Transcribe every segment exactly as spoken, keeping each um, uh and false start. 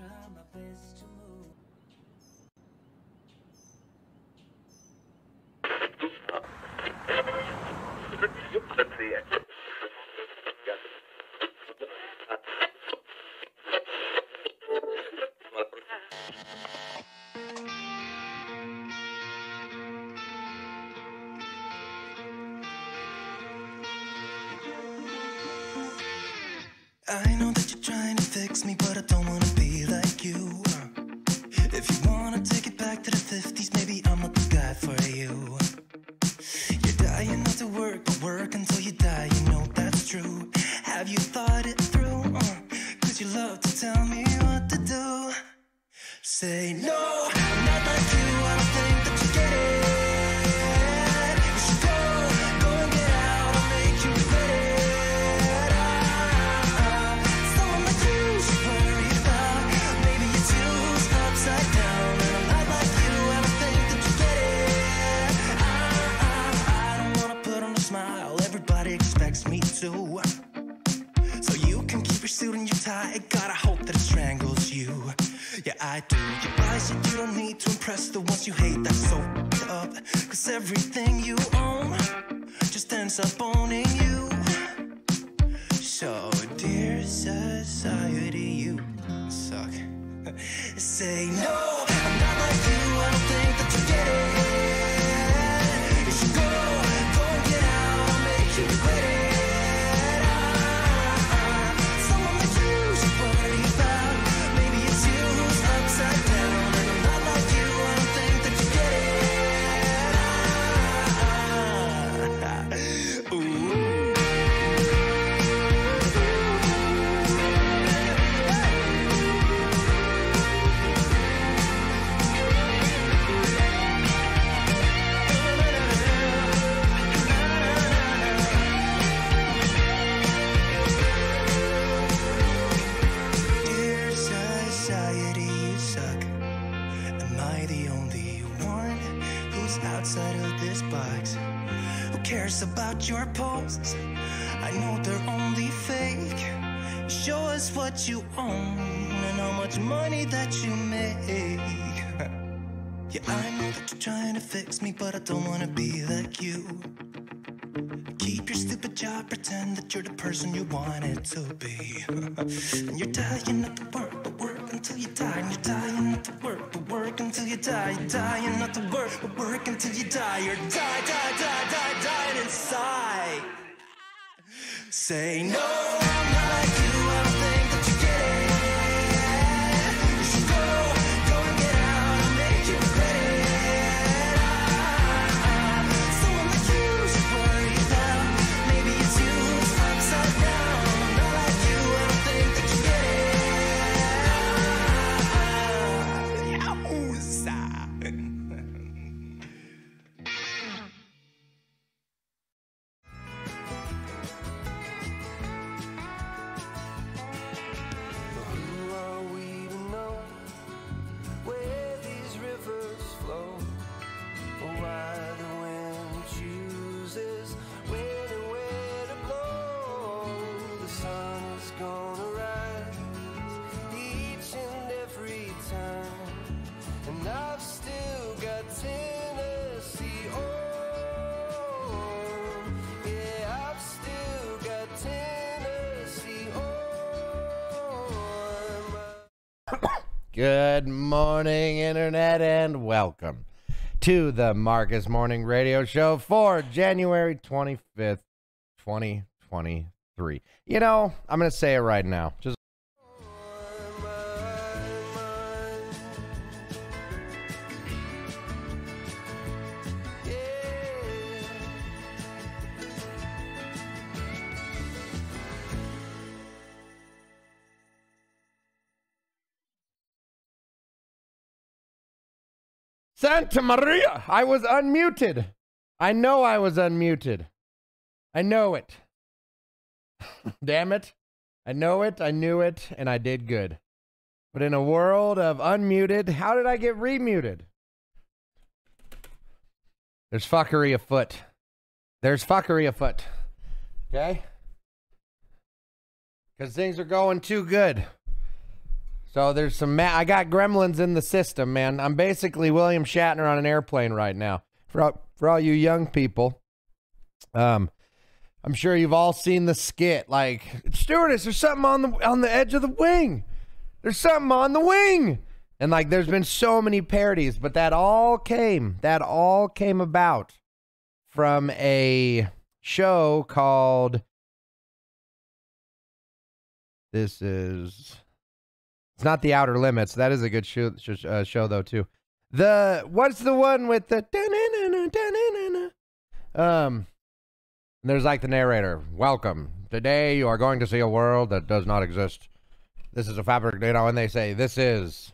try my best to move. I know that you're trying to fix me, but I don't want to be like you. If you want to take it back to the fifties, maybe I'm not the guy for you. You're dying not to work, but work until you die, you know that's true. Have you thought it through? Uh, Cause you love to tell me what to do. Say no, I'm not like you, I don't think that you get it. So you can keep your suit and your tie. Gotta hope that it strangles you. Yeah, I do. You buy shit you don't need to impress the ones you hate. That's so f***ed up. Cause everything you own just ends up owning you. So dear society, you suck. Say no, I'm not like you. I don't think that you get it. You should go, go and get out. I'll make you regret it. About your posts, I know they're only fake. Show us what you own and how much money that you make. Yeah, I know that you're trying to fix me, but I don't want to be like you. Keep your stupid job, pretend that you're the person you wanted to be. And you're dying not to work, but work until you die. And you're dying not to work, but work until you die. You're dying not to work, but work until you die. You're die, die, die, die, dying inside. Say no, I'm not like you, I don't think that you get it. You should go, go and get out, I'll make you regret it. Someone like you should worry about, maybe it's you who's upside down. I'm not like you, I don't think that you get it. Yowza. Good morning, Internet, and welcome to the Markus Morning Radio Show for January twenty-fifth, twenty twenty-three. You know, I'm going to say it right now. Just Santa Maria! I was unmuted. I know I was unmuted. I know it. Damn it. I know it, I knew it, and I did good. But in a world of unmuted, how did I get remuted? There's fuckery afoot. There's fuckery afoot. Okay? Because things are going too good. So there's some, ma I got gremlins in the system, man. I'm basically William Shatner on an airplane right now. For all, for all you young people, um, I'm sure you've all seen the skit. Like, stewardess, there's something on the on the edge of the wing. There's something on the wing. And like, there's been so many parodies, but that all came, that all came about from a show called, this is, it's not The Outer Limits. That is a good show, uh, show though, too. The, what's the one with the, um, there's like the narrator, welcome. Today you are going to see a world that does not exist. This is a fabric, you know, and they say, this is,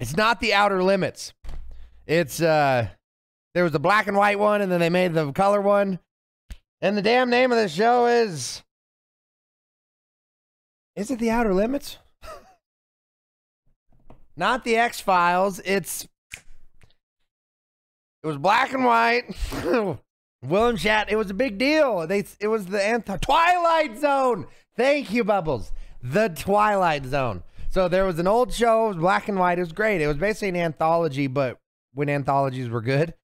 it's not The Outer Limits. It's, uh, there was the black and white one, and then they made the color one. And the damn name of the show is, is it The Outer Limits? Not The X-Files, it's, it was black and white. William Shatner, it was a big deal. They, it was the anti Twilight Zone. Thank you, Bubbles. The Twilight Zone. So there was an old show, it was black and white, it was great. It was basically an anthology, but when anthologies were good.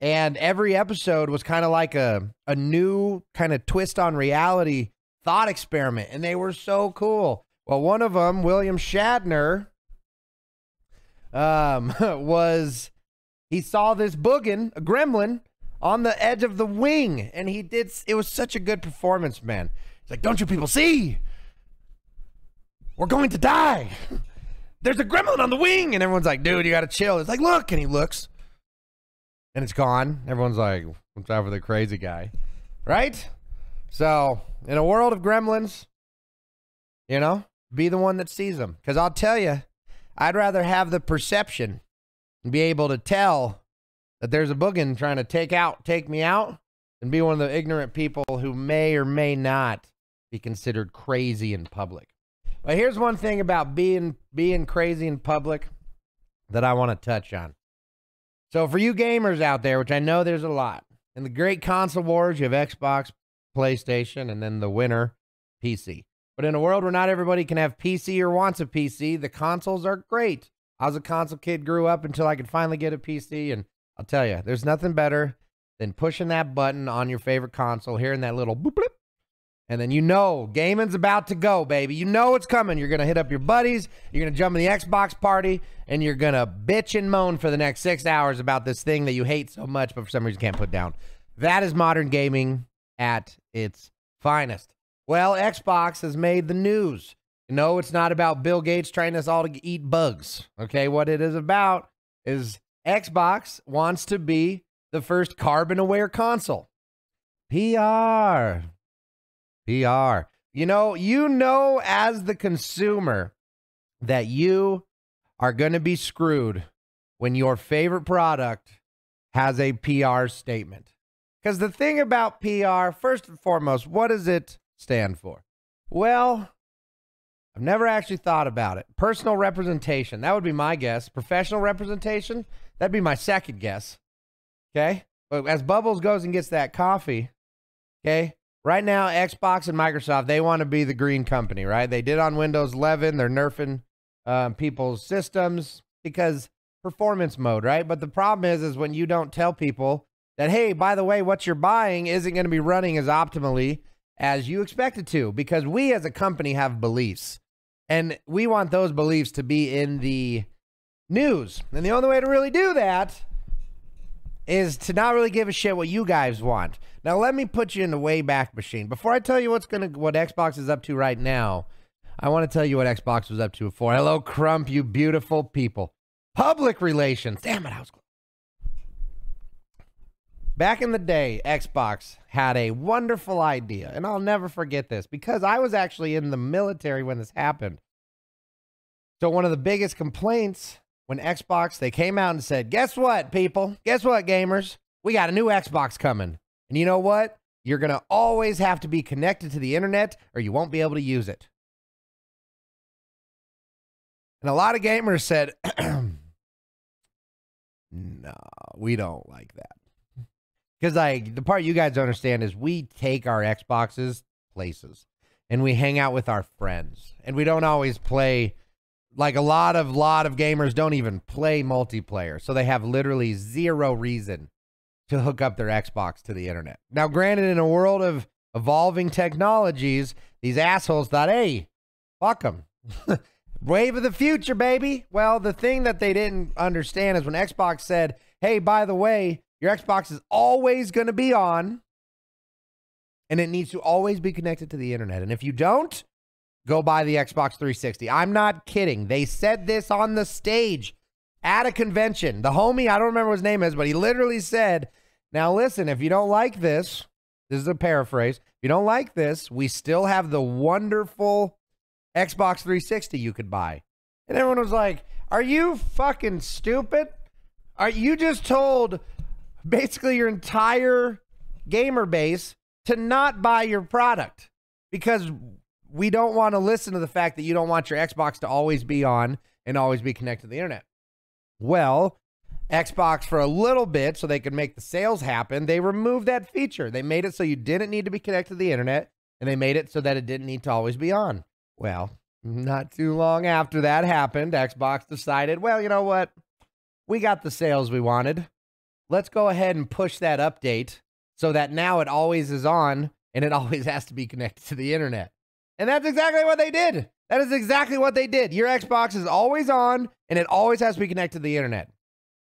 And every episode was kind of like a, a new kind of twist on reality thought experiment. And they were so cool. Well, one of them, William Shatner, um, was, he saw this boogin, a gremlin, on the edge of the wing. And he did, it was such a good performance, man. It's like, don't you people see? We're going to die. There's a gremlin on the wing. And everyone's like, dude, you got to chill. It's like, look. And he looks. And it's gone. Everyone's like, what's up with the crazy guy? Right? So, in a world of gremlins, you know, be the one that sees them. Because I'll tell you, I'd rather have the perception and be able to tell that there's a boogin trying to take out, take me out, and be one of the ignorant people who may or may not be considered crazy in public. But here's one thing about being being crazy in public that I want to touch on. So for you gamers out there, which I know there's a lot, in the great console wars, you have Xbox, PlayStation, and then the winner, P C. But in a world where not everybody can have P C or wants a P C, the consoles are great. I was a console kid, grew up until I could finally get a P C, and I'll tell you, there's nothing better than pushing that button on your favorite console, hearing that little boop, boop. And then you know gaming's about to go, baby. You know it's coming. You're going to hit up your buddies. You're going to jump in the Xbox party. And you're going to bitch and moan for the next six hours about this thing that you hate so much, but for some reason can't put down. That is modern gaming at its finest. Well, Xbox has made the news. No, it's not about Bill Gates trying us all to eat bugs. Okay, what it is about is Xbox wants to be the first carbon-aware console. P R. P R. You know, you know as the consumer that you are going to be screwed when your favorite product has a P R statement. Because the thing about P R, first and foremost, what does it stand for? Well, I've never actually thought about it. Personal representation, that would be my guess. Professional representation, that'd be my second guess. Okay? But as Bubbles goes and gets that coffee, okay? Right now, Xbox and Microsoft, they want to be the green company, right? They did on Windows eleven. They're nerfing um, people's systems because performance mode, right? But the problem is, is when you don't tell people that, hey, by the way, what you're buying isn't going to be running as optimally as you expect it to, because we as a company have beliefs, and we want those beliefs to be in the news. And the only way to really do that is to not really give a shit what you guys want. Now, let me put you in the Wayback Machine. Before I tell you what's gonna, what Xbox is up to right now, I want to tell you what Xbox was up to before. Hello, Crump, you beautiful people. Public relations. Damn it, I was close. Back in the day, Xbox had a wonderful idea, and I'll never forget this, because I was actually in the military when this happened. So one of the biggest complaints when Xbox, they came out and said, guess what, people? Guess what, gamers? We got a new Xbox coming. And you know what? You're going to always have to be connected to the internet or you won't be able to use it. And a lot of gamers said, no, we don't like that. Because like, the part you guys don't understand is we take our Xboxes places and we hang out with our friends and we don't always play like a lot of lot of gamers don't even play multiplayer, so they have literally zero reason to hook up their Xbox to the internet. Now, granted, in a world of evolving technologies, these assholes thought, hey, fuck them. Wave of the future, baby. Well, the thing that they didn't understand is when Xbox said, hey, by the way, your Xbox is always going to be on, and it needs to always be connected to the internet. And if you don't, go buy the Xbox three sixty. I'm not kidding. They said this on the stage at a convention. The homie, I don't remember what his name is, but he literally said, now listen, if you don't like this, this is a paraphrase, if you don't like this, we still have the wonderful Xbox three sixty you could buy. And everyone was like, are you fucking stupid? Are you just told basically your entire gamer base to not buy your product because we don't want to listen to the fact that you don't want your Xbox to always be on and always be connected to the internet? Well, Xbox, for a little bit, so they could make the sales happen, they removed that feature. They made it so you didn't need to be connected to the internet, and they made it so that it didn't need to always be on. Well, not too long after that happened, Xbox decided, well, you know what? We got the sales we wanted. Let's go ahead and push that update so that now it always is on and it always has to be connected to the internet. And that's exactly what they did. That is exactly what they did. Your Xbox is always on and it always has to be connected to the internet.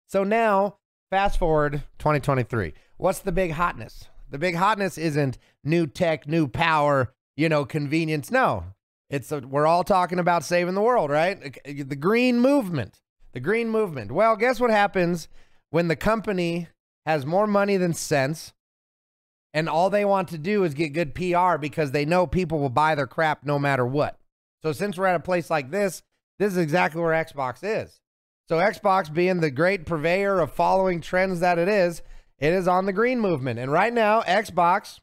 So now, fast forward twenty twenty-three. What's the big hotness? The big hotness isn't new tech, new power, you know, convenience. No, it's a, we're all talking about saving the world, right? The green movement, the green movement. Well, guess what happens when the company has more money than sense and all they want to do is get good P R because they know people will buy their crap no matter what. So since we're at a place like this, this is exactly where Xbox is. So Xbox, being the great purveyor of following trends that it is, it is on the green movement. And right now, Xbox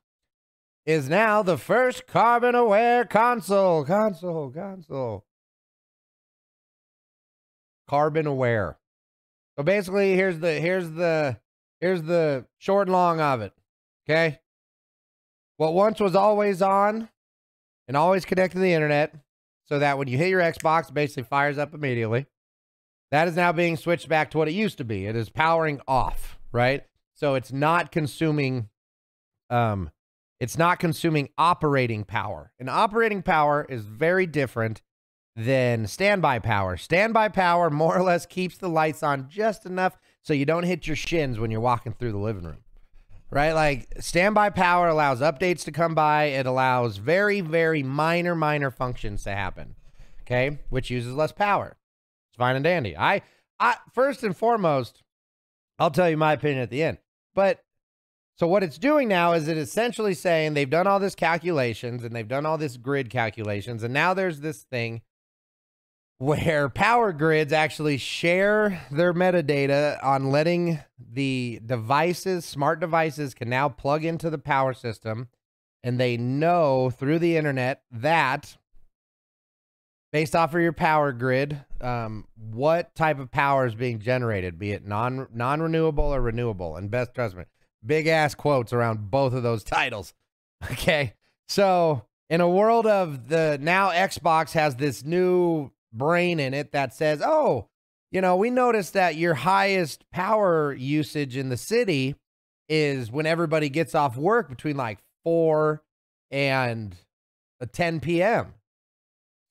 is now the first carbon-aware console. Console, console. Carbon-aware. So basically, here's the, here's the, here's the short and long of it, okay? What once was always on and always connected to the internet, so that when you hit your Xbox, it basically fires up immediately. That is now being switched back to what it used to be. It is powering off, right? So it's not consuming, um, it's not consuming operating power. And operating power is very different than standby power. Standby power more or less keeps the lights on just enough so you don't hit your shins when you're walking through the living room, right? Like, standby power allows updates to come by. It allows very, very minor, minor functions to happen, okay? Which uses less power. It's fine and dandy. I, I, first and foremost, I'll tell you my opinion at the end. But, so what it's doing now is it essentially saying they've done all this calculations and they've done all this grid calculations, and now there's this thing where power grids actually share their metadata on letting the devices, smart devices, can now plug into the power system, and they know through the internet that based off of your power grid, um, what type of power is being generated, be it non, non-renewable or renewable. And best, trust me, big ass quotes around both of those titles, okay? So in a world of the, now Xbox has this new brain in it that says, oh, you know, we noticed that your highest power usage in the city is when everybody gets off work between like four and ten P M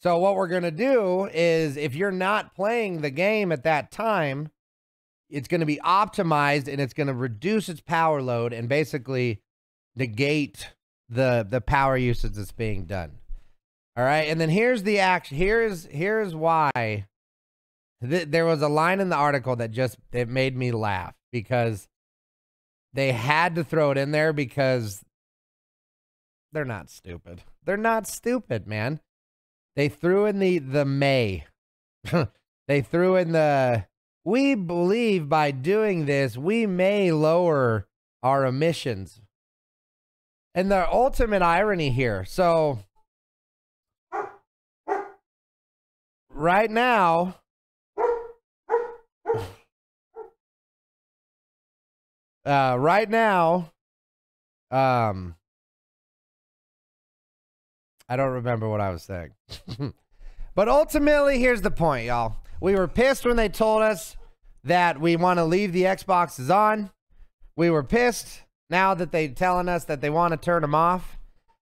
So what we're going to do is, if you're not playing the game at that time, it's going to be optimized and it's going to reduce its power load and basically negate the the power usage that's being done. All right, and then here's the action. Here's here's why Th there was a line in the article that just it made me laugh, because they had to throw it in there because they're not stupid. They're not stupid, man. They threw in the the may. They threw in the, we believe by doing this we may lower our emissions. And the ultimate irony here. So right now, uh, right now, um, I don't remember what I was saying, But ultimately, here's the point, y'all. We were pissed when they told us that we want to leave the Xboxes on. We were pissed now that they're telling us that they want to turn them off.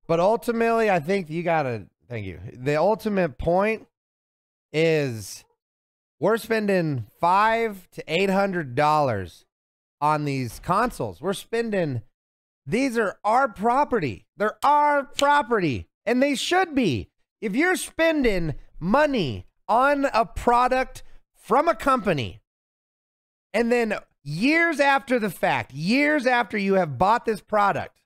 But ultimately, I think you gotta, thank you. The ultimate point is we're spending five to eight hundred dollars on these consoles. We're spending, these are our property. They're our property, and they should be. If you're spending money on a product from a company, and then years after the fact, years after you have bought this product,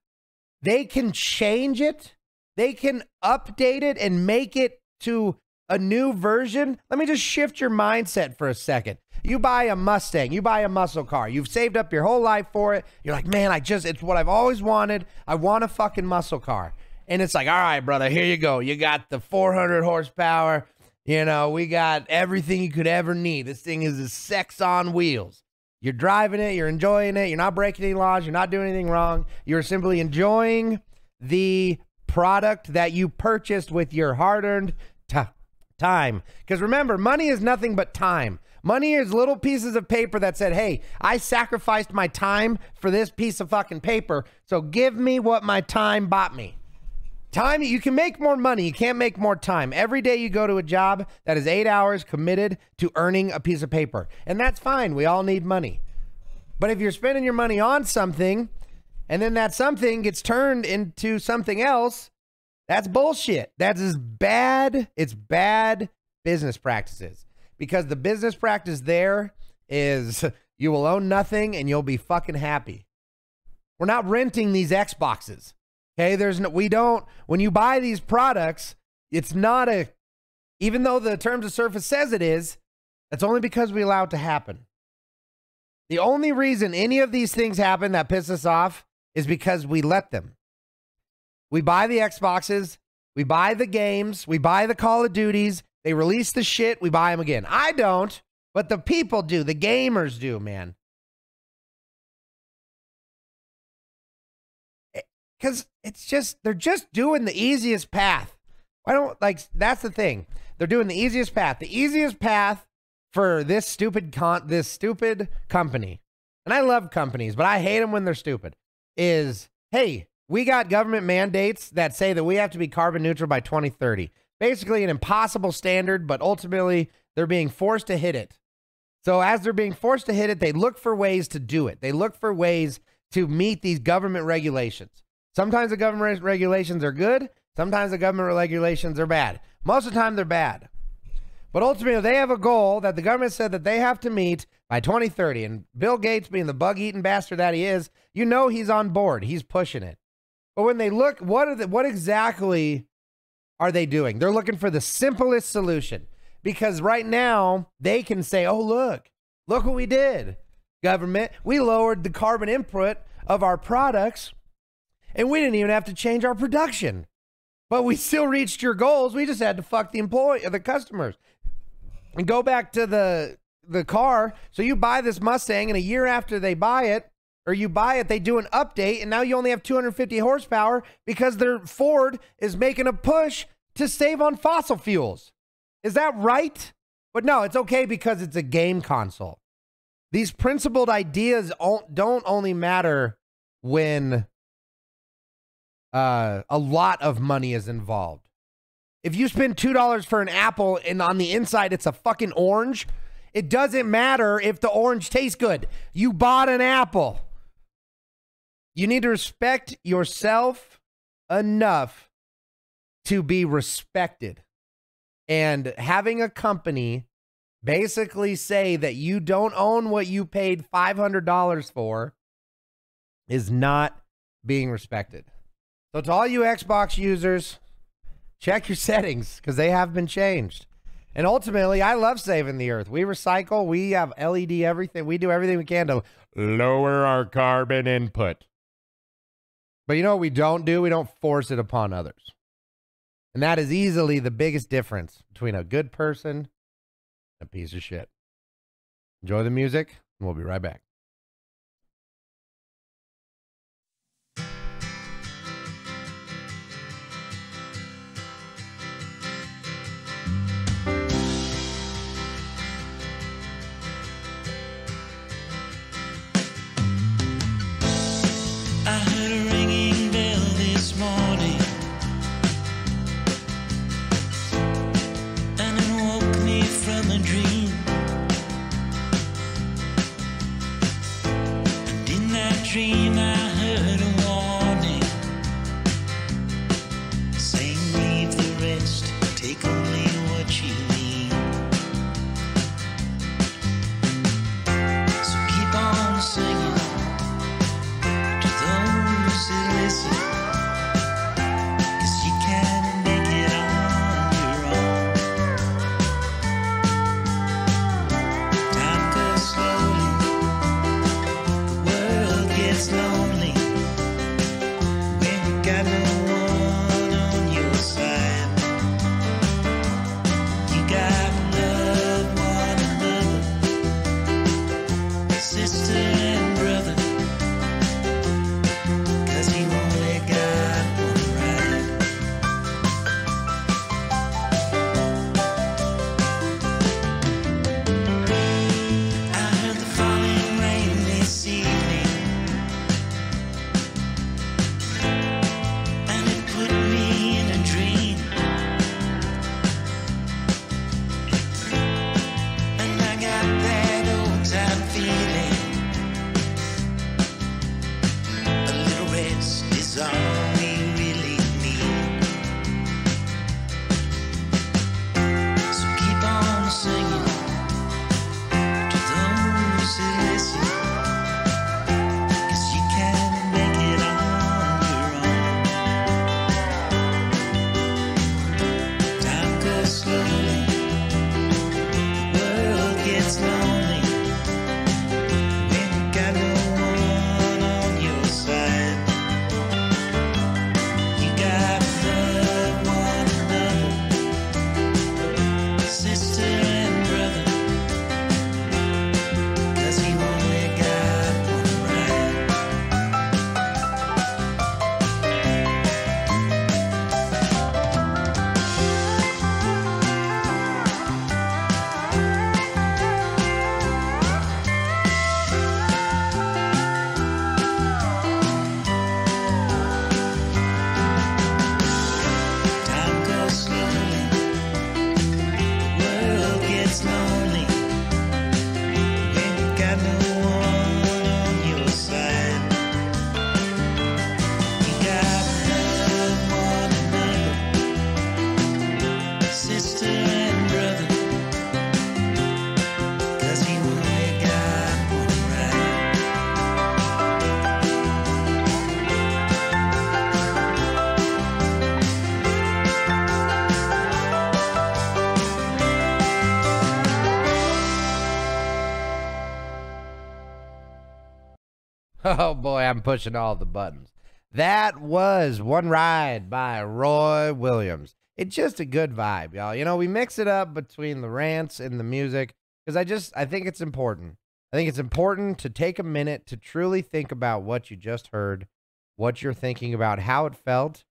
they can change it, they can update it and make it to a new version. Let me just shift your mindset for a second. You buy a Mustang, you buy a muscle car, you've saved up your whole life for it. You're like, man, I just, it's what I've always wanted. I want a fucking muscle car. And it's like, all right, brother, here you go. You got the four hundred horsepower. You know, we got everything you could ever need. This thing is a sex on wheels. You're driving it, you're enjoying it, you're not breaking any laws, you're not doing anything wrong. You're simply enjoying the product that you purchased with your hard-earned time. Because remember, money is nothing but time. Money is little pieces of paper that said, hey, I sacrificed my time for this piece of fucking paper, so give me what my time bought me. Time, you can make more money, you can't make more time. Every day you go to a job that is eight hours committed to earning a piece of paper. And that's fine, we all need money. But if you're spending your money on something, and then that something gets turned into something else, that's bullshit. That's as bad, it's bad business practices. Because the business practice there is you will own nothing and you'll be fucking happy. We're not renting these Xboxes. Okay, there's no, we don't, when you buy these products, it's not a, even though the terms of service says it is, that's only because we allow it to happen. The only reason any of these things happen that piss us off is because we let them. We buy the Xboxes, we buy the games, we buy the Call of Duties, they release the shit, we buy them again. I don't, but the people do, the gamers do, man. Because it's just, they're just doing the easiest path. I don't, like, that's the thing. They're doing the easiest path. The easiest path for this stupid con, this stupid company. And I love companies, but I hate them when they're stupid. Is, hey, we got government mandates that say that we have to be carbon neutral by twenty thirty. Basically an impossible standard, but ultimately they're being forced to hit it. So as they're being forced to hit it, they look for ways to do it. They look for ways to meet these government regulations. Sometimes the government regulations are good. Sometimes the government regulations are bad. Most of the time they're bad. But ultimately they have a goal that the government said that they have to meet by twenty thirty. And Bill Gates, being the bug-eating bastard that he is, you know he's on board. He's pushing it. But when they look, what are the, what exactly are they doing? They're looking for the simplest solution. Because right now they can say, oh, look, look what we did. Government, we lowered the carbon input of our products. And we didn't even have to change our production. But we still reached your goals. We just had to fuck the employee or the customers. And go back to the the car. So you buy this Mustang and a year after they buy it, or you buy it, they do an update and now you only have two hundred fifty horsepower because their Ford is making a push to save on fossil fuels. Is that right? But no, it's okay because it's a game console. These principled ideas don't only matter when Uh, a lot of money is involved. If you spend two dollars for an apple and on the inside it's a fucking orange, it doesn't matter if the orange tastes good. You bought an apple. You need to respect yourself enough to be respected. And having a company basically say that you don't own what you paid five hundred dollars for is not being respected. So to all you Xbox users, check your settings because they have been changed. And ultimately, I love saving the earth. We recycle, we have L E D everything. We do everything we can to lower our carbon input. But you know what we don't do? We don't force it upon others. And that is easily the biggest difference between a good person and a piece of shit. Enjoy the music, and we'll be right back. got no one on your side. You gotta love one another, sister and brother, 'cause you only got one ride. I heard the falling rain this evening. Oh boy, I'm pushing all the buttons. That was One Ride by Roy Williams. It's just a good vibe, y'all. You know, we mix it up between the rants and the music because I just, I think it's important. I think it's important to take a minute to truly think about what you just heard, what you're thinking about, how it felt,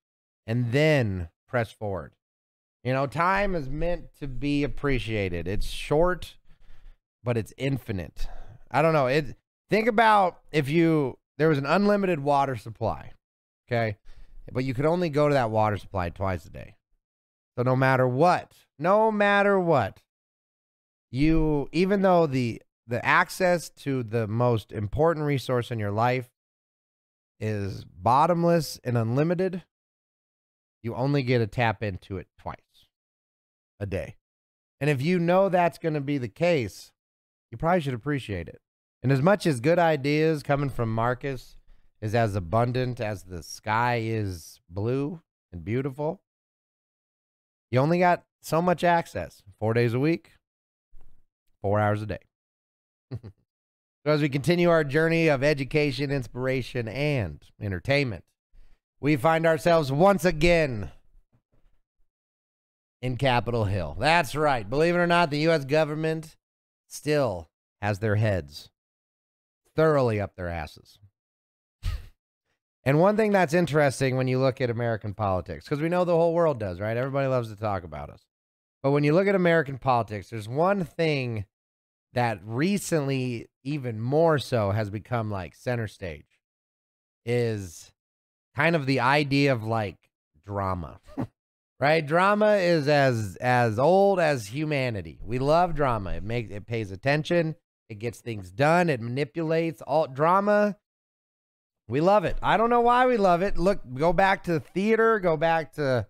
and then press forward. You know, time is meant to be appreciated. It's short, but it's infinite. I don't know. It. Think about if you, there was an unlimited water supply, okay? But you could only go to that water supply twice a day. So no matter what, no matter what, you, even though the, the access to the most important resource in your life is bottomless and unlimited, you only get to tap into it twice a day. And if you know that's going to be the case, you probably should appreciate it. And as much as good ideas coming from Markus is as abundant as the sky is blue and beautiful, you only got so much access. Four days a week, four hours a day. So as we continue our journey of education, inspiration, and entertainment, we find ourselves once again in Capitol Hill. That's right. Believe it or not, the U S government still has their heads thoroughly up their asses. And one thing that's interesting when you look at American politics, because we know the whole world does, right? Everybody loves to talk about us. But when you look at American politics, there's one thing that recently, even more so, has become like center stage, is kind of the idea of like drama, right? Drama is as, as old as humanity. We love drama. It makes, it pays attention. It gets things done. It manipulates all drama. We love it. I don't know why we love it. Look, go back to theater. Go back to,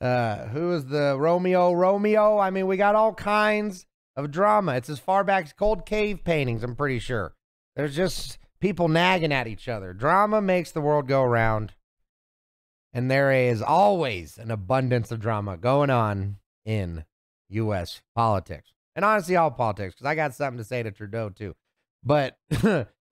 uh, who is the Romeo Romeo? I mean, we got all kinds of drama. It's as far back as Cold Cave paintings, I'm pretty sure. There's just people nagging at each other. Drama makes the world go round. And there is always an abundance of drama going on in U S politics. And honestly, all politics, because I got something to say to Trudeau, too. But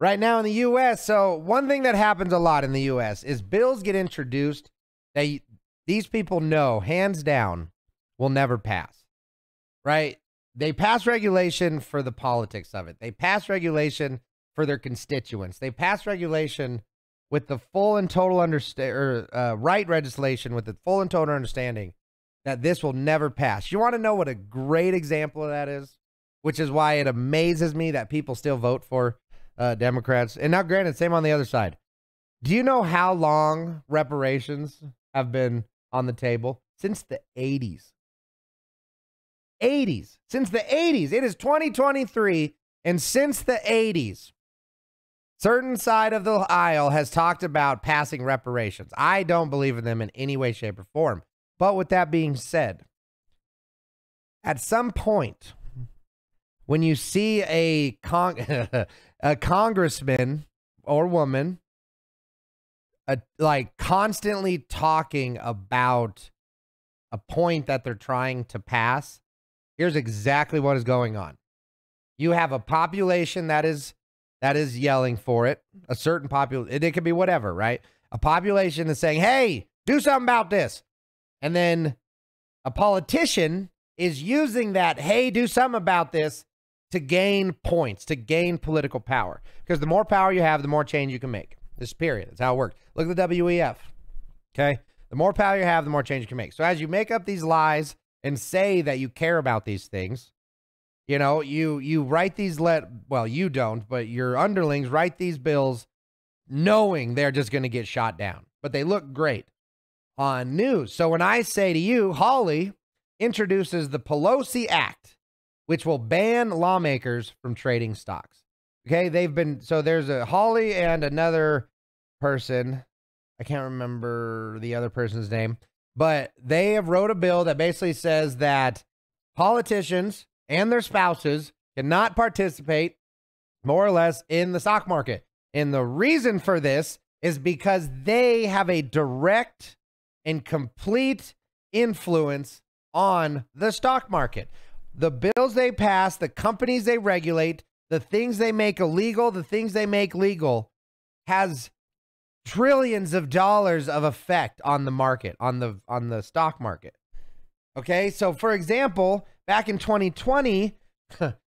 right now in the U S. So one thing that happens a lot in the U S is bills get introduced that these people know, hands down, will never pass, right? They pass regulation for the politics of it. They pass regulation for their constituents. They pass regulation with the full and total understanding, or uh, right legislation with the full and total understanding that this will never pass. You want to know what a great example of that is? Which is why it amazes me that people still vote for uh, Democrats. And now, granted, same on the other side. Do you know how long reparations have been on the table? Since the eighties. eighties. Since the eighties. It is twenty twenty-three, and since the eighties, certain side of the aisle has talked about passing reparations. I don't believe in them in any way, shape, or form. But with that being said, at some point, when you see a con a congressman or woman a, like constantly talking about a point that they're trying to pass, here's exactly what is going on. You have a population that is that is yelling for it. A certain population, it, it could be whatever, right? A population is saying, "Hey, do something about this." And then a politician is using that, hey, do something about this, to gain points, to gain political power. Because the more power you have, the more change you can make. This period. That's how it works. Look at the W E F. Okay? The more power you have, the more change you can make. So as you make up these lies and say that you care about these things, you know, you, you write these, let well, you don't, but your underlings write these bills knowing they're just going to get shot down. But they look great on news. So when I say to you, Hawley introduces the Pelosi Act, which will ban lawmakers from trading stocks. Okay, they've been, so there's a Hawley and another person, I can't remember the other person's name, but they have wrote a bill that basically says that politicians and their spouses cannot participate more or less in the stock market. And the reason for this is because they have a direct and complete influence on the stock market. The bills they pass, the companies they regulate, the things they make illegal, the things they make legal, has trillions of dollars of effect on the market, on the on the stock market. Okay, so for example, back in twenty twenty,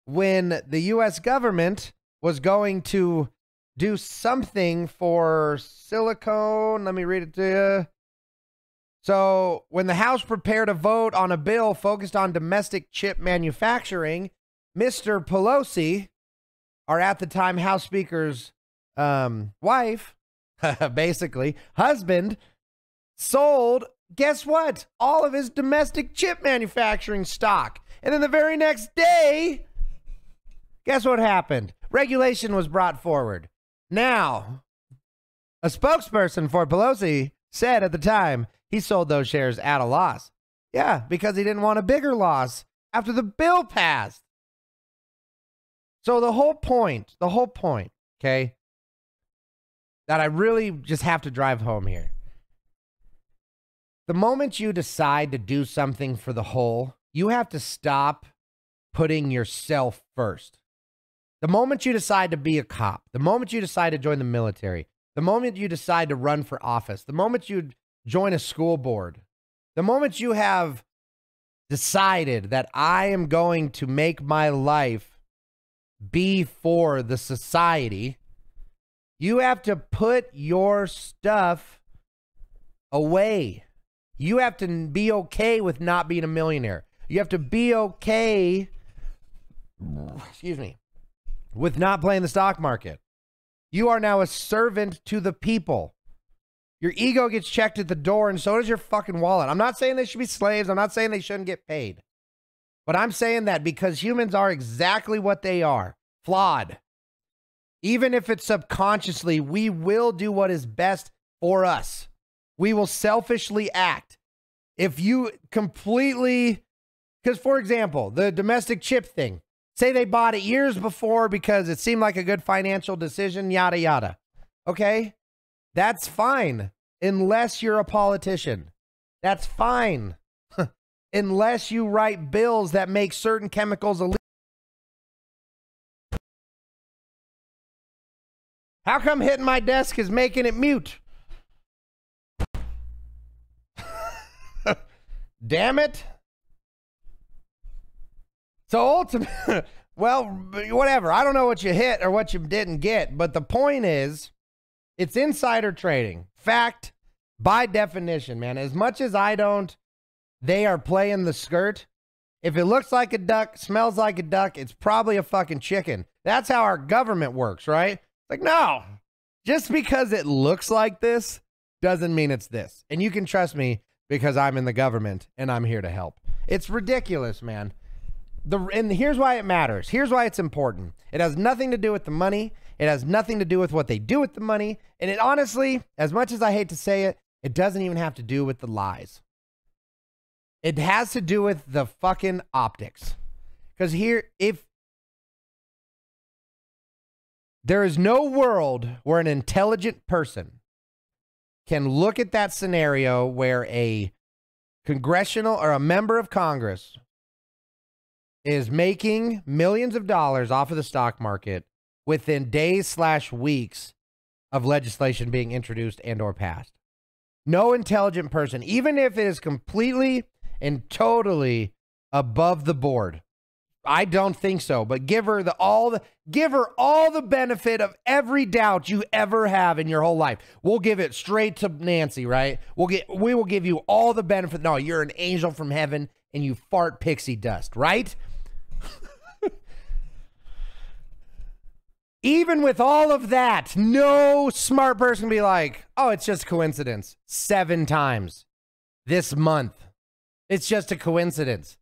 when the U S government was going to do something for silicone, let me read it to you. So when the House prepared a vote on a bill focused on domestic chip manufacturing, Mister Pelosi, or at the time House Speaker's um, wife, basically husband, sold, guess what? All of his domestic chip manufacturing stock. And then the very next day, guess what happened? Regulation was brought forward. Now, a spokesperson for Pelosi said at the time, he sold those shares at a loss. Yeah, because he didn't want a bigger loss after the bill passed. So the whole point, the whole point, okay, that I really just have to drive home here. The moment you decide to do something for the whole, you have to stop putting yourself first. The moment you decide to be a cop, the moment you decide to join the military, the moment you decide to run for office, the moment you join a school board, the moment you have decided that I am going to make my life be for the society, you have to put your stuff away. You have to be okay with not being a millionaire. You have to be okay, excuse me, with not playing the stock market. You are now a servant to the people. Your ego gets checked at the door, and so does your fucking wallet. I'm not saying they should be slaves. I'm not saying they shouldn't get paid. But I'm saying that because humans are exactly what they are, flawed. Even if it's subconsciously, we will do what is best for us. We will selfishly act. If you completely, because for example, the domestic chip thing, say they bought it years before because it seemed like a good financial decision, yada, yada. Okay? That's fine, unless you're a politician. That's fine, unless you write bills that make certain chemicals illegal. How come hitting my desk is making it mute? Damn it. So ultimately, well, whatever. I don't know what you hit or what you didn't get, but the point is, it's insider trading. Fact by definition, man. As much as I don't, they are playing the skirt. If it looks like a duck, smells like a duck, it's probably a fucking chicken. That's how our government works, right? Like, no, just because it looks like this doesn't mean it's this. And you can trust me because I'm in the government and I'm here to help. It's ridiculous, man. The, and here's why it matters. Here's why it's important. It has nothing to do with the money. It has nothing to do with what they do with the money. And it honestly, as much as I hate to say it, it doesn't even have to do with the lies. It has to do with the fucking optics. Because here, if there is no world where an intelligent person can look at that scenario where a congressional or a member of Congress is making millions of dollars off of the stock market within days slash weeks of legislation being introduced and or passed. No intelligent person, even if it is completely and totally above the board. I don't think so, but give her the all the give her all the benefit of every doubt you ever have in your whole life. We'll give it straight to Nancy, right? We'll get we will give you all the benefit. No, you're an angel from heaven and you fart pixie dust, right? Even with all of that, no smart person can be like, oh, it's just coincidence. Seven times this month. It's just a coincidence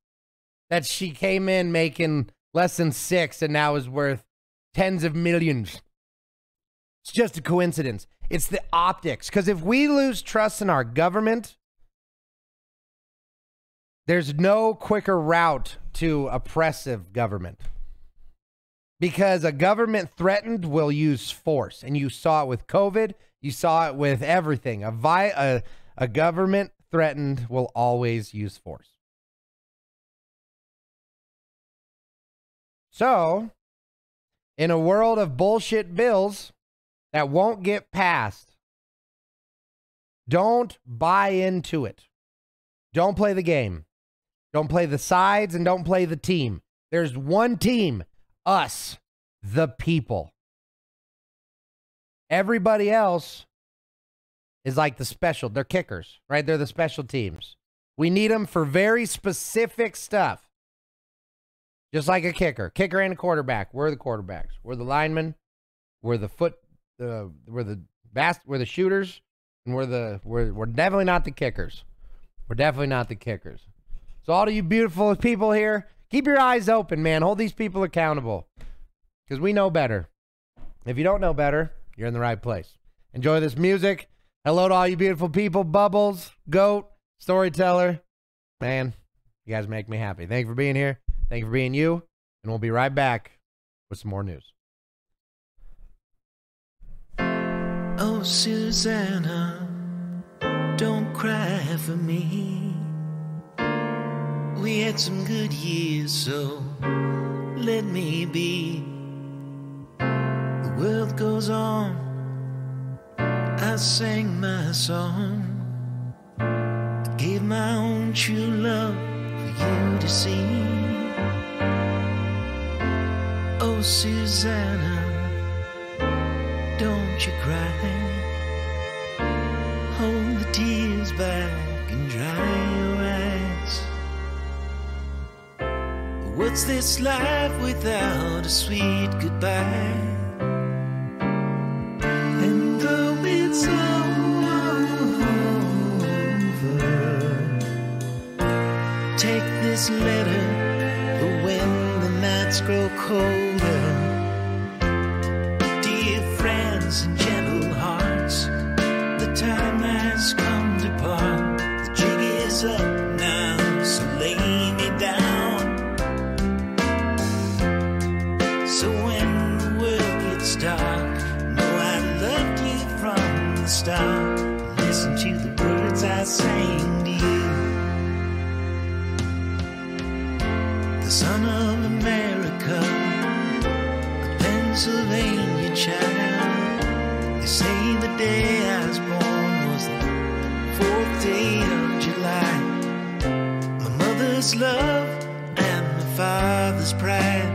that she came in making less than six and now is worth tens of millions. It's just a coincidence. It's the optics. Because if we lose trust in our government, there's no quicker route to oppressive government. Because a government threatened will use force. And you saw it with COVID. You saw it with everything. A, vi a, a government threatened will always use force. So, in a world of bullshit bills that won't get passed, don't buy into it. Don't play the game. Don't play the sides and don't play the team. There's one team. Us, the people. Everybody else is like the special. They're kickers, right? They're the special teams. We need them for very specific stuff. Just like a kicker. Kicker and a quarterback. We're the quarterbacks. We're the linemen. We're the foot. Uh, we're the bas We're the shooters. And we're the. We're we're definitely not the kickers. We're definitely not the kickers. So all of you beautiful people here, keep your eyes open, man. Hold these people accountable because we know better. If you don't know better, you're in the right place. Enjoy this music. Hello to all you beautiful people. Bubbles, Goat, Storyteller. Man, you guys make me happy. Thank you for being here. Thank you for being you. And we'll be right back with some more news. Oh, Susanna, don't cry for me. We had some good years, so let me be. The world goes on. I sang my song. I gave my own true love for you to see. Oh, Susanna, don't you cry. Hold the tears back and dry your eyes. What's this life without a sweet goodbye? And though it's all over, take this letter for when the nights grow colder. Dear friends and gentle hearts, the time has come to part. The jig is up now, so lay me down. Stop, listen to the words I sang to you. The son of America, a Pennsylvania child, They say the day I was born was the fourth day of July. My mother's love and my father's pride.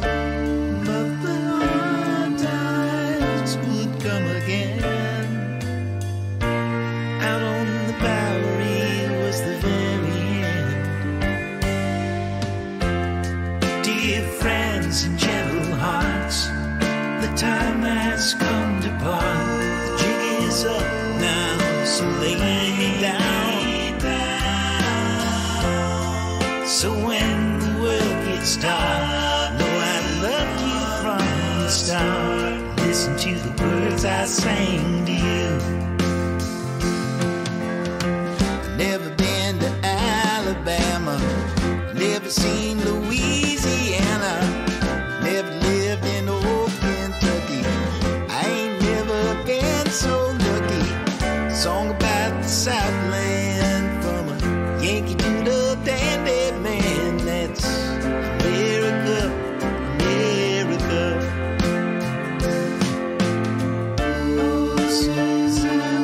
But the hard times would come again. Out on the Bowery was the very end. Dear friends and gentle hearts, the time has come to part. The jig is up now, so lay me down. down. So when the world gets dark, know I loved you from the start. Listen to the words I sang to you. Never been to Alabama, never seen Louisiana. So lucky, song about the Southland, from a Yankee to the dandy man. That's America, America. Oh, Susan,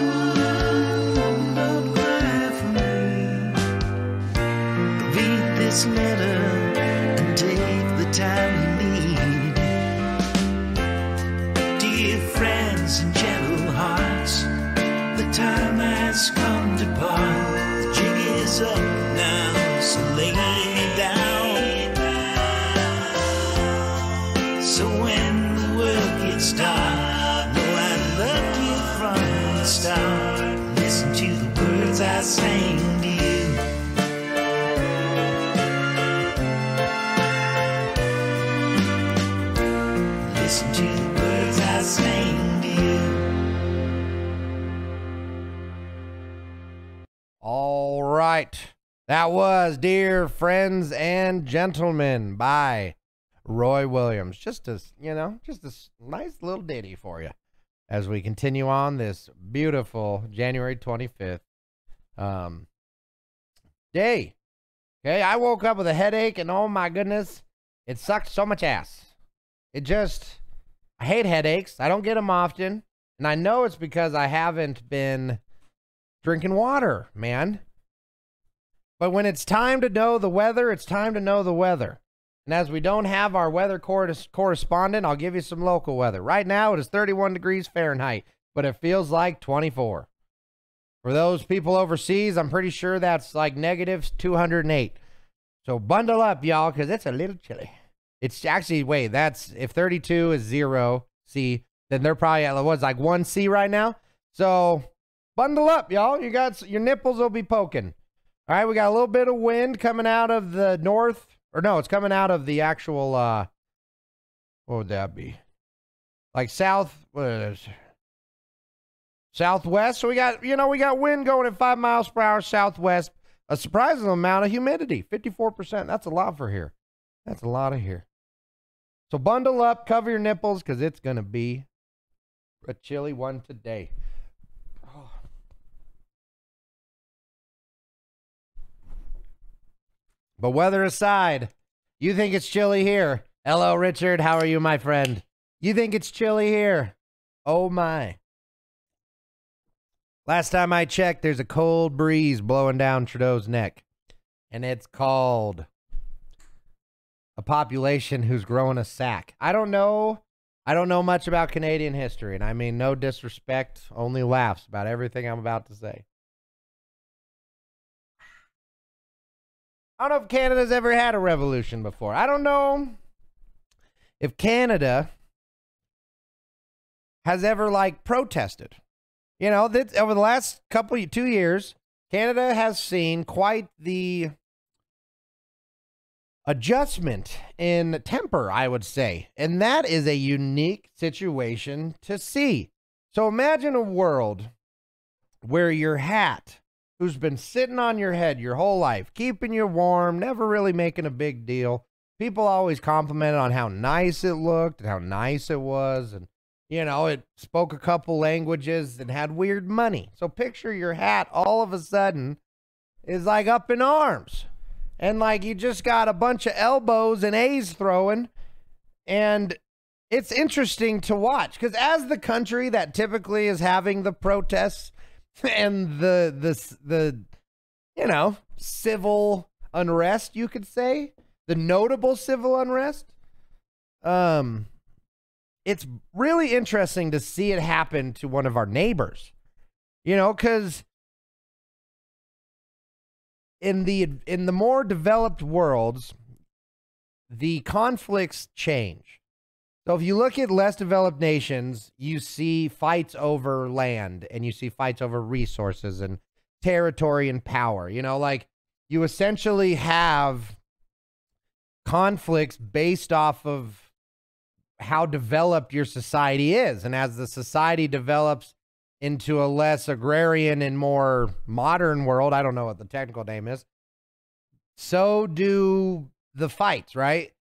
don't cry for me. Read this letter and take the time you need. Dear friends and gentle hearts, the time has come to part. The jig is up now, so lay me down. So when the world gets dark, know I loved you from the start. Listen to the words I sang to you. Listen to the words I sang to you. All right, that was Dear Friends and Gentlemen by Roy Williams. Just a, you know, just a nice little ditty for you as we continue on this beautiful January twenty-fifth um, day. Okay, I woke up with a headache and oh my goodness, it sucks so much ass. It just, I hate headaches. I don't get them often. And I know it's because I haven't been drinking water, man. But when it's time to know the weather, it's time to know the weather. And as we don't have our weather cor correspondent, I'll give you some local weather. Right now, it is thirty-one degrees Fahrenheit, but it feels like twenty-four. For those people overseas, I'm pretty sure that's like negative two hundred eight. So bundle up, y'all, because it's a little chilly. It's actually, wait, that's, if thirty-two is zero C, then they're probably at, what's like one C right now? So bundle up, y'all. You got, your nipples will be poking. All right, we got a little bit of wind coming out of the north. Or no, it's coming out of the actual, uh, what would that be? Like south, what is it? Southwest. So we got, you know, we got wind going at five miles per hour southwest. A surprising amount of humidity, fifty-four percent. That's a lot for here. That's a lot of here. So bundle up, cover your nipples, because it's going to be a chilly one today. But weather aside, you think it's chilly here. Hello, Richard. How are you, my friend? You think it's chilly here. Oh, my. Last time I checked, there's a cold breeze blowing down Trudeau's neck. And it's called a population who's growing a sack. I don't know. I don't know much about Canadian history. And I mean, no disrespect, only laughs about everything I'm about to say. I don't know if Canada's ever had a revolution before. I don't know if Canada has ever, like, protested. You know, that over the last couple, two years, Canada has seen quite the adjustment in temper, I would say. And that is a unique situation to see. So imagine a world where your hat, who's been sitting on your head your whole life, keeping you warm, never really making a big deal. People always complimented on how nice it looked and how nice it was. And, you know, it spoke a couple languages and had weird money. So picture your hat all of a sudden is like up in arms. And like you just got a bunch of elbows and A's throwing. And it's interesting to watch, because as the country that typically is having the protests and the, the, the, you know, civil unrest, you could say, the notable civil unrest, um, it's really interesting to see it happen to one of our neighbors, you know, because in the, in the more developed worlds, the conflicts change. So if you look at less developed nations, you see fights over land and you see fights over resources and territory and power. You know, like you essentially have conflicts based off of how developed your society is. And as the society develops into a less agrarian and more modern world, I don't know what the technical name is, so do the fights, right?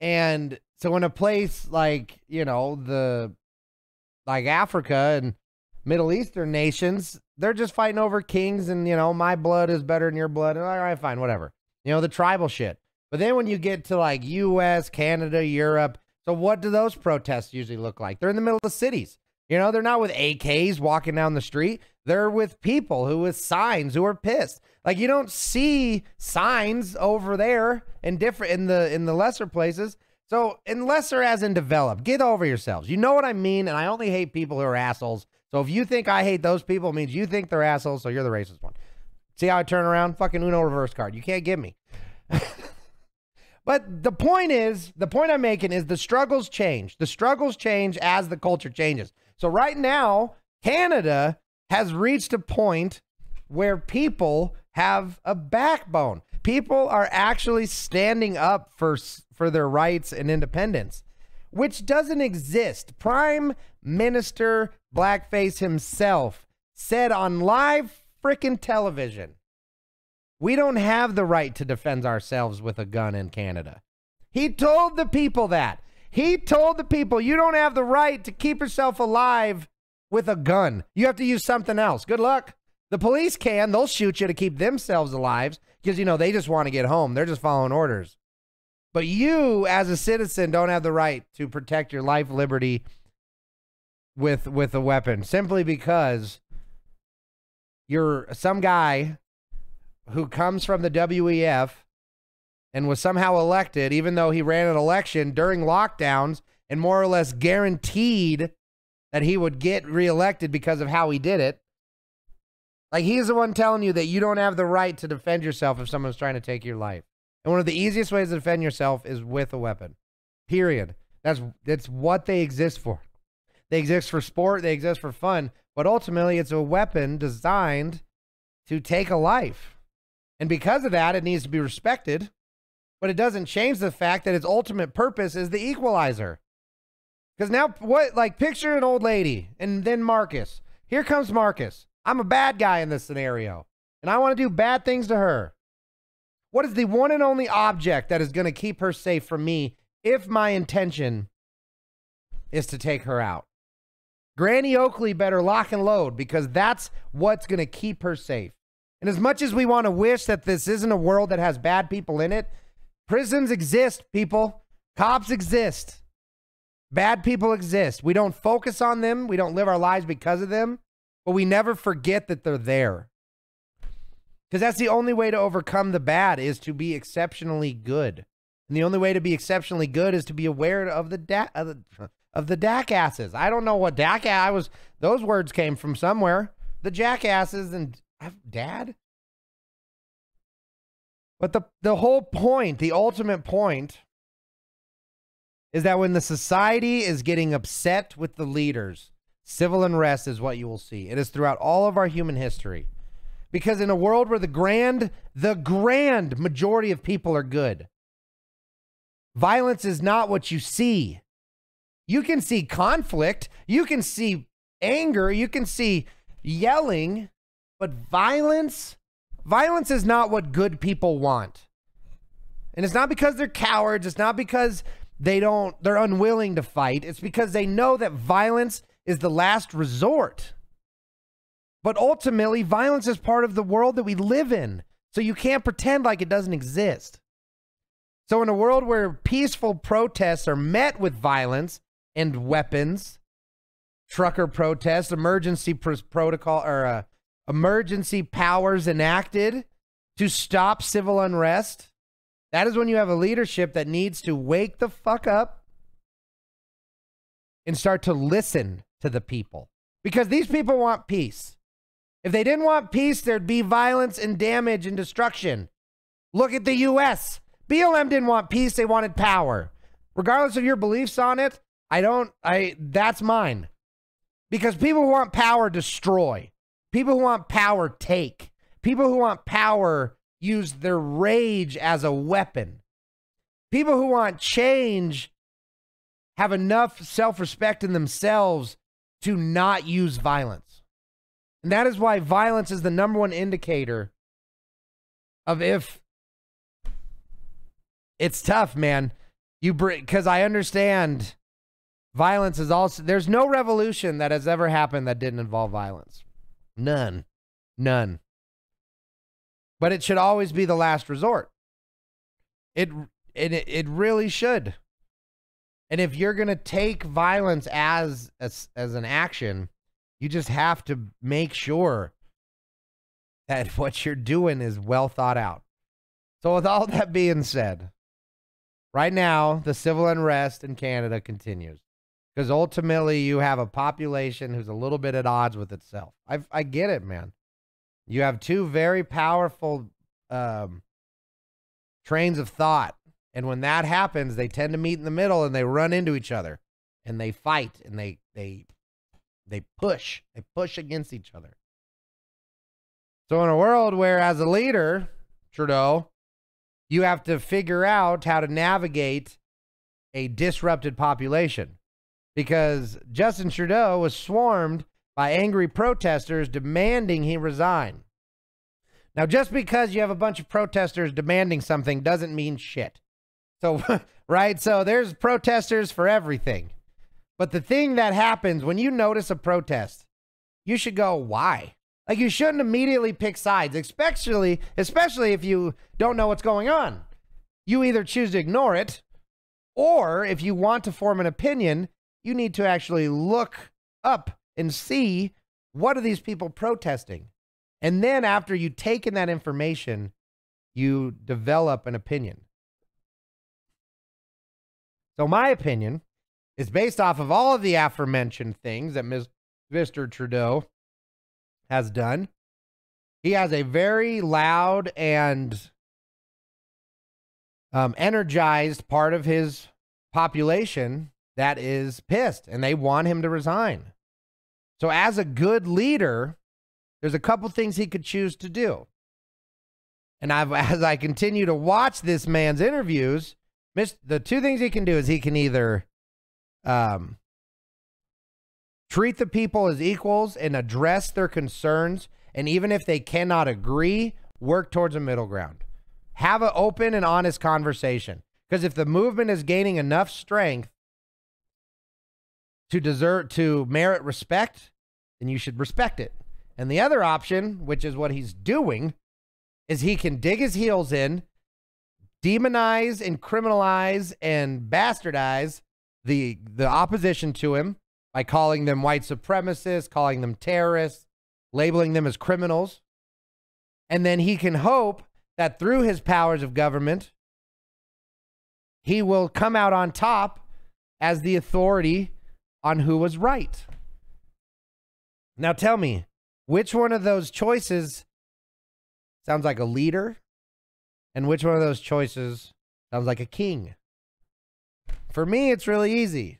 And so in a place like, you know, the, like Africa and Middle Eastern nations, they're just fighting over kings and, you know, my blood is better than your blood. All right, fine, whatever. You know, the tribal shit. But then when you get to like U S, Canada, Europe, so what do those protests usually look like? They're in the middle of the cities. You know, they're not with A Ks walking down the street. They're with people who with signs who are pissed. Like you don't see signs over there in different, in the, in the lesser places. So in lesser as in developed, get over yourselves. You know what I mean? And I only hate people who are assholes. So if you think I hate those people, it means you think they're assholes. So you're the racist one. See how I turn around? Fucking Uno reverse card. You can't get me. But the point is, the point I'm making is the struggles change. The struggles change as the culture changes. So right now, Canada has reached a point where people have a backbone. People are actually standing up for, for their rights and independence, which doesn't exist. Prime Minister Blackface himself said on live frickin' television, we don't have the right to defend ourselves with a gun in Canada. He told the people that. He told the people, you don't have the right to keep yourself alive with a gun. You have to use something else. Good luck. The police can. They'll shoot you to keep themselves alive because, you know, they just want to get home. They're just following orders. But you, as a citizen, don't have the right to protect your life, liberty with with a weapon simply because you're some guy who comes from the W E F and was somehow elected, even though he ran an election during lockdowns and more or less guaranteed that he would get reelected because of how he did it. Like, he's the one telling you that you don't have the right to defend yourself if someone's trying to take your life. And one of the easiest ways to defend yourself is with a weapon. Period. That's, that's what they exist for. They exist for sport. They exist for fun. But ultimately, it's a weapon designed to take a life. And because of that, it needs to be respected. But it doesn't change the fact that its ultimate purpose is the equalizer. Because now, what, like, picture an old lady and then Markus. Here comes Markus. I'm a bad guy in this scenario, and I want to do bad things to her. What is the one and only object that is going to keep her safe from me if my intention is to take her out? Granny Oakley better lock and load, because that's what's going to keep her safe. And as much as we want to wish that this isn't a world that has bad people in it, prisons exist, people. Cops exist. Bad people exist. We don't focus on them. We don't live our lives because of them. But we never forget that they're there. Because that's the only way to overcome the bad, is to be exceptionally good. And the only way to be exceptionally good is to be aware of the da of the, of the jackasses. I don't know what dac I was. Those words came from somewhere. The jackasses and dad. But the, the whole point, the ultimate point, is that when the society is getting upset with the leaders, civil unrest is what you will see. It is throughout all of our human history. Because in a world where the grand, the grand majority of people are good, violence is not what you see. You can see conflict. You can see anger. You can see yelling. But violence, violence is not what good people want. And it's not because they're cowards. It's not because they don't, they're unwilling to fight. It's because they know that violence is the last resort. But ultimately, violence is part of the world that we live in. So you can't pretend like it doesn't exist. So in a world where peaceful protests are met with violence, and weapons, trucker protests, emergency pr- protocol or uh, emergency powers enacted to stop civil unrest. That is when you have a leadership that needs to wake the fuck up and start to listen to the people, because these people want peace. If they didn't want peace, there'd be violence and damage and destruction. Look at the U S B L M didn't want peace. They wanted power. Regardless of your beliefs on it, I don't, I, that's mine. Because people who want power destroy. People who want power take. People who want power use their rage as a weapon. People who want change have enough self-respect in themselves to not use violence. And that is why violence is the number one indicator of if it's tough, man. You bring, 'cause I understand violence is also, there's no revolution that has ever happened that didn't involve violence. None, none. But it should always be the last resort. It, it, it really should. And if you're going to take violence as, as, as an action, you just have to make sure that what you're doing is well thought out. So with all that being said, right now, the civil unrest in Canada continues because ultimately you have a population who's a little bit at odds with itself. I, I get it, man. You have two very powerful um, trains of thought. And when that happens, they tend to meet in the middle and they run into each other and they fight and they, they, they push, they push against each other. So in a world where as a leader, Trudeau, you have to figure out how to navigate a disrupted population, because Justin Trudeau was swarmed by angry protesters demanding he resign. Now, just because you have a bunch of protesters demanding something doesn't mean shit. So, right? So there's protesters for everything. But the thing that happens when you notice a protest, you should go, why? Like, you shouldn't immediately pick sides, especially, especially if you don't know what's going on. You either choose to ignore it, or if you want to form an opinion, you need to actually look up and see what are these people protesting. And then after you take in that information, you develop an opinion. So my opinion is based off of all of the aforementioned things that Mister Trudeau has done. He has a very loud and um, energized part of his population that is pissed and they want him to resign. So as a good leader, there's a couple things he could choose to do. And I've, as I continue to watch this man's interviews, missed, the two things he can do is he can either um, treat the people as equals and address their concerns. And even if they cannot agree, work towards a middle ground. Have an open and honest conversation. Because if the movement is gaining enough strength to deserve, to merit respect, then you should respect it. And the other option, which is what he's doing, is he can dig his heels in, demonize and criminalize and bastardize the, the opposition to him by calling them white supremacists, calling them terrorists, labeling them as criminals. And then he can hope that through his powers of government, he will come out on top as the authority on who was right. Now tell me, which one of those choices sounds like a leader? And which one of those choices sounds like a king? For me, it's really easy.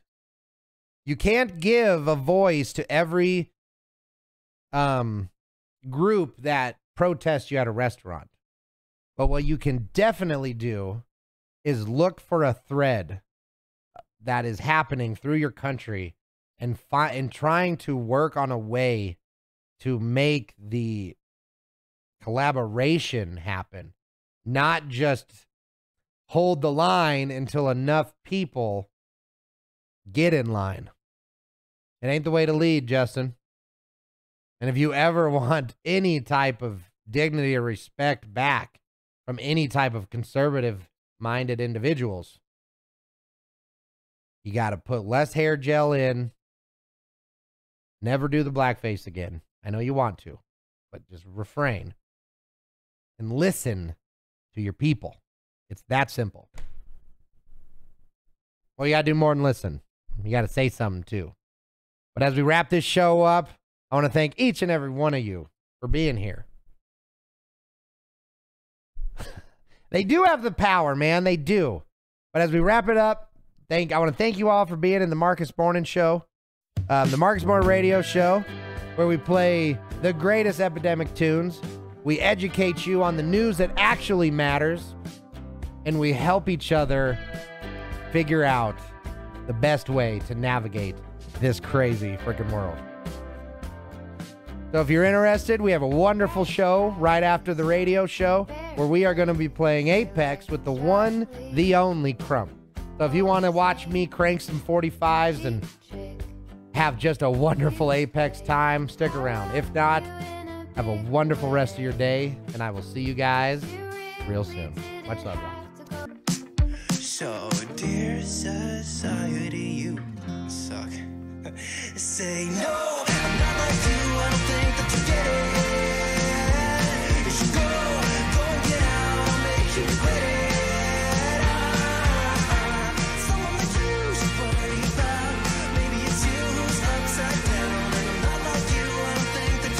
You can't give a voice to every um, group that protests you at a restaurant. But what you can definitely do is look for a thread that is happening through your country and, fi- and trying to work on a way to make the collaboration happen. Not just hold the line until enough people get in line. It ain't the way to lead, Justin. And if you ever want any type of dignity or respect back from any type of conservative-minded individuals, You got to put less hair gel in. Never do the blackface again. I know you want to, but just refrain. And listen to your people. It's that simple. Well, you got to do more than listen. You got to say something too. But as we wrap this show up, I want to thank each and every one of you for being here. They do have the power, man. They do. But as we wrap it up, thank I want to thank you all for being in the Markus Morning Show, um, the Markus Morning Radio Show, where we play the greatest epidemic tunes. We educate you on the news that actually matters, and we help each other figure out the best way to navigate this crazy freaking world. So if you're interested, we have a wonderful show right after the radio show where we are going to be playing Apex with the one, the only Crump. So if you want to watch me crank some forty-fives and have just a wonderful Apex time, stick around. If not, have a wonderful rest of your day, and I will see you guys real soon. Much love, y'all. So dear society, you suck. Say no, I'm not like you. I don't think that you get it. You should go, go get out, I'll make you quit it. Ah, someone that you should worry about. Maybe it's you who's upside down. And I'm not like you, I don't think that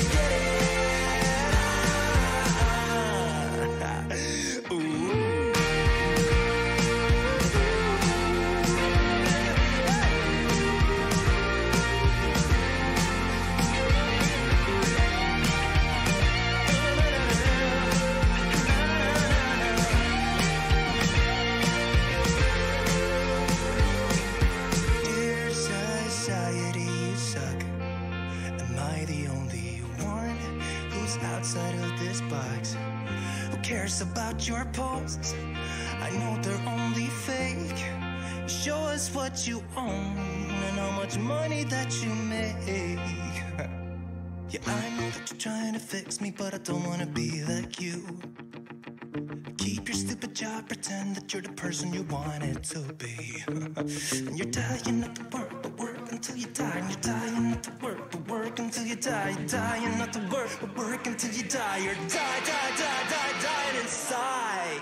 you get it. Ah, ooh. Outside of this box, who cares about your posts? I know they're only fake. Show us what you own and how much money that you make. Yeah, I know that you're trying to fix me, but I don't want to be like you. Keep your stupid job, pretend that you're the person you wanted to be. And you're dying at the work, but work until you die. And you're dying at the work, but work until you die. You're dying at the work, but work until you die. You're die, die, die, die, dying inside.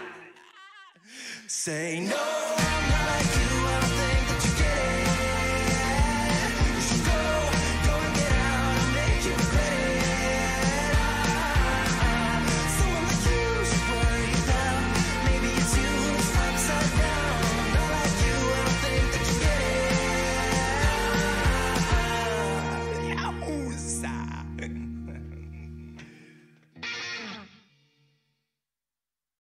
Say no.